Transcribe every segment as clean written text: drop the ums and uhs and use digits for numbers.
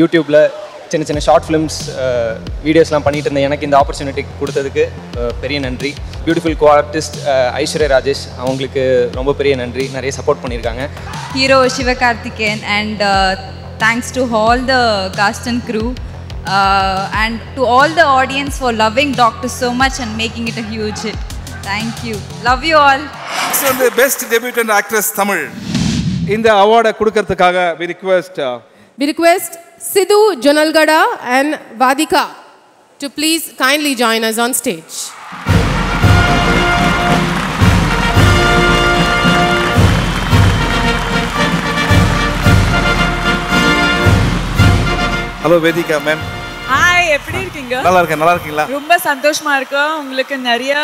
யூடியூப்ல சின்ன சின்ன ஷார்ட் ஃபிலிம்ஸ் வீடியோஸ்லாம் பண்ணிட்டு இருந்தேன். எனக்கு இந்த ஆப்பர்ச்சுனிட்டி கொடுத்ததுக்கு பெரிய நன்றி. Beautiful co artist Aishwarya Rajesh அவங்களுக்கு ரொம்ப பெரிய நன்றி, நிறைய சப்போர்ட் பண்ணியிருக்காங்க. Hero Sivakarthikeyan and thanks to all the cast and crew and to all the audience for loving Doctor so much and making it a huge hit. Thank you. Love you all. Next one, the best debutant actress Tamil. In the award kudukkaradhukaga we request Sidhu Jonalgada and Vadika to please kindly join us on stage. Hello Vedika ma'am. Hi, எப்படி இருக்கீங்க? நல்லா இருக்கேன். நல்லா இருக்கீங்களா? ரொம்ப சந்தோஷமா இருக்கு. உங்களுக்கு நிறைய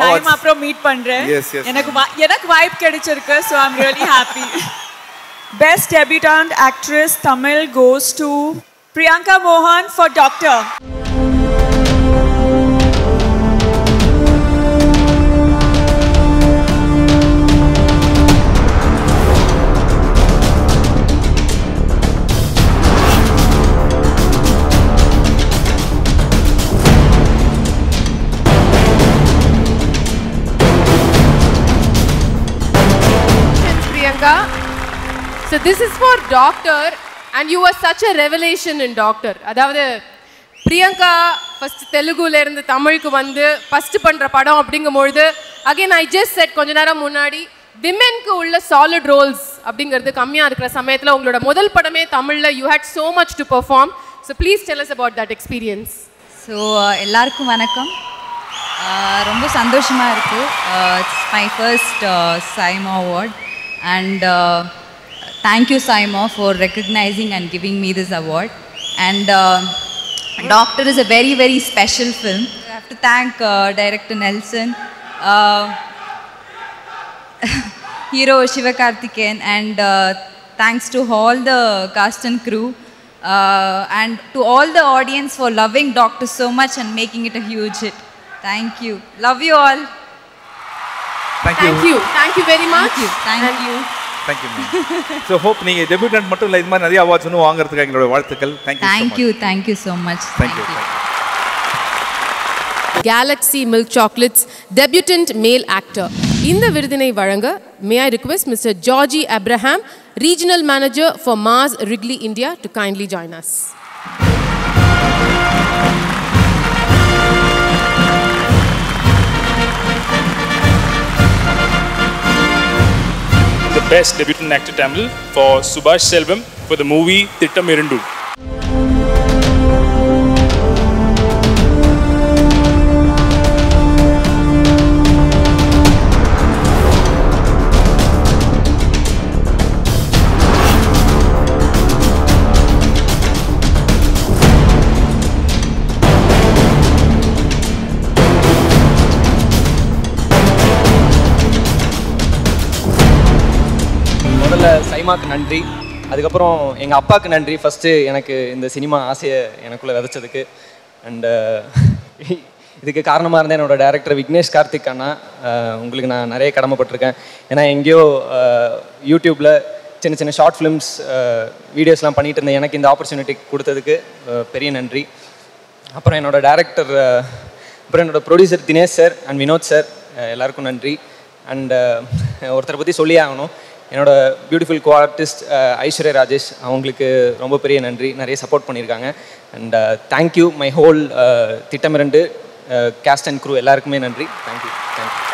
டைம் அப்புறம் மீட் பண்றேன். எனக்கு வைப் கிடைச்சிருக்கு. So I'm really happy. Best debutant actress Tamil goes to Priyanka Mohan for Doctor. So this is for Doctor, and you were such a revelation in Doctor. அதாவது பிரியங்கா ஃபர்ஸ்ட் தெலுங்குல இருந்து தமிழுக்கு வந்து first பண்ற படம் அப்படிங்கும்போது அகைன் ஐ ஜஸ்ட் செட் கொஞ்ச நேரம் முன்னாடி விமென்க்கு உள்ள சாலிட் ரோல்ஸ் அப்படிங்கிறது கம்மியா இருக்கிற சமயத்தில் உங்களோட முதல் படமே தமிழ்ல you had so much to perform. So please tell us about that experience. So எல்லாருக்கும் வணக்கம். ரொம்ப சந்தோஷமா இருக்கு. It's my first SIIMA award. And thank you SIIMA for recognizing and giving me this award. And Doctor is a very, very special film. I have to thank director Nelson, hero Shivakarthik, and thanks to all the cast and crew, and to all the audience for loving Doctor so much and making it a huge hit. Thank you. Love you all. Thank you. Thank you very much. Thank you. So hope நீங்க debutante மட்டும் இல்ல இந்த மாதிரி நிறைய awards வந்து வாங்குறதுக்கு எங்களோட வாழ்த்துக்கள். Thank you so much. Galaxy Milk Chocolates debutant male actor. இந்த விருதினை வழங்க may I request Mr. Georgie Abraham, regional manager for Mars Wrigley India to kindly join us. Best debutant actor Tamil for Subhash Selvam for the movie Thittam Irandhu. அம்மாக்கு நன்றி, அதுக்கப்புறம் எங்கள் அப்பாவுக்கு நன்றி. First எனக்கு இந்த சினிமா ஆசையை எனக்குள்ளே விதைச்சதுக்கு அண்டு இதுக்கு காரணமாக இருந்தேன் என்னோடய டேரக்டர் விக்னேஷ் கார்த்திக் அண்ணா. உங்களுக்கு நான் நிறைய கடமைப்பட்டிருக்கேன். ஏன்னா எங்கேயோ யூடியூப்பில் சின்ன சின்ன ஷார்ட் ஃபிலிம்ஸ் வீடியோஸ்லாம் பண்ணிகிட்டு இருந்தேன். எனக்கு இந்த ஆப்பர்ச்சுனிட்டி கொடுத்ததுக்கு பெரிய நன்றி. அப்புறம் என்னோடய டேரக்டர், அப்புறம் என்னோடய producer Dinesh sir and Vinod sir எல்லாருக்கும் நன்றி. அண்டு ஒருத்தரை பற்றி சொல்லியே ஆகணும், என்னோட beautiful co artist Aishwarya Rajesh அவங்களுக்கு ரொம்ப பெரிய நன்றி, நிறைய சப்போர்ட் பண்ணியிருக்காங்க. And thank you my whole Thittam Irandu cast and crew எல்லாருக்குமே நன்றி. தேங்க்யூ.